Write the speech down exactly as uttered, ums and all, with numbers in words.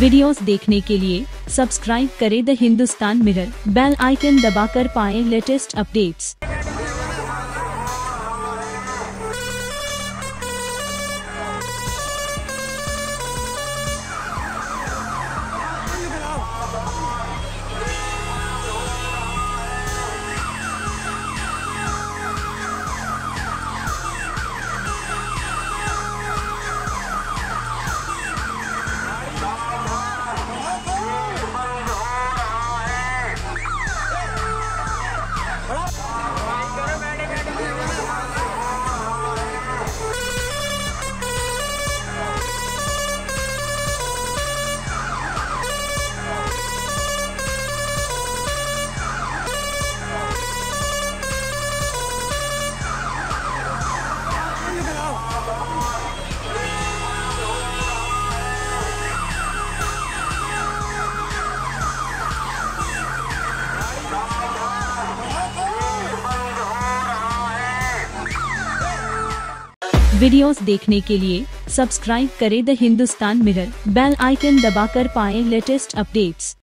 Videos देखने के लिए सब्सक्राइब करें the Hindustan Mirror, bell icon दबाकर पाएं लेटेस्ट अपडेट्स। वीडियोस देखने के लिए सब्सक्राइब करें the Hindustan Mirror, bell icon दबाकर पाएं लेटेस्ट अपडेट्स।